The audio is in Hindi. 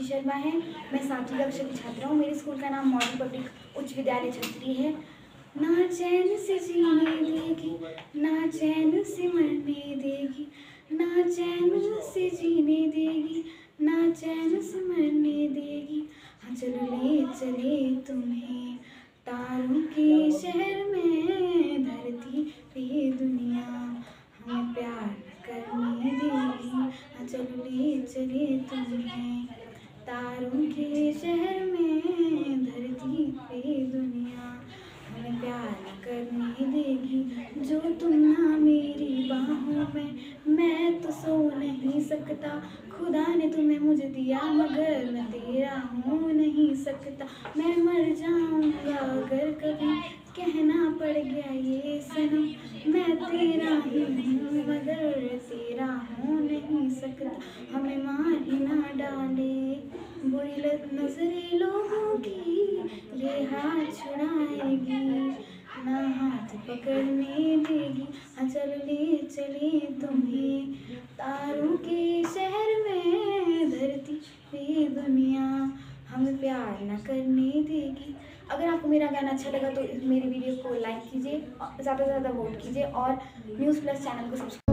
पूर्वांशी शर्मा है। मैं 7वीं कक्षा की छात्रा हूँ। मेरे स्कूल का नाम मॉडल पब्लिक उच्च विद्यालय छतरी है। ना चैन से जीने देगी, ना चैन से मरने देगी, ना चैन से जीने देगी, ना चैन से मरने देगी। हाँ चलो ले चले तुम्हें तारों के शहर में, धरती पे दुनिया हमें प्यार करने देगी। हाँ चलो ले चले तुम्हें तारों के शहर में, धरती पे दुनिया हमें प्यार करने देगी। जो तुम ना मेरी बाहों में, मैं तो सो नहीं सकता। खुदा ने तुम्हें मुझे दिया मगर मैं तेरा हो नहीं सकता। मैं मर जाऊँगा अगर कभी कहना पड़ गया ये सनम, मैं तेरा ही हूँ मगर तेरा हो नहीं सकता। हमें मार ही ना डाले बुरी लत नजरे लोगों की, ये हाथ छुड़ाएगी ना हाथ पकड़ने देगी। हाँ चलो ले चले तुम्हें तारों के शहर में, धरती पे दुनिया हमें प्यार ना करने देगी। अगर आपको मेरा गाना अच्छा लगा तो मेरे वीडियो को लाइक कीजिए, ज़्यादा से ज़्यादा वोट कीजिए और न्यूज़ प्लस चैनल को सब्सक्राइब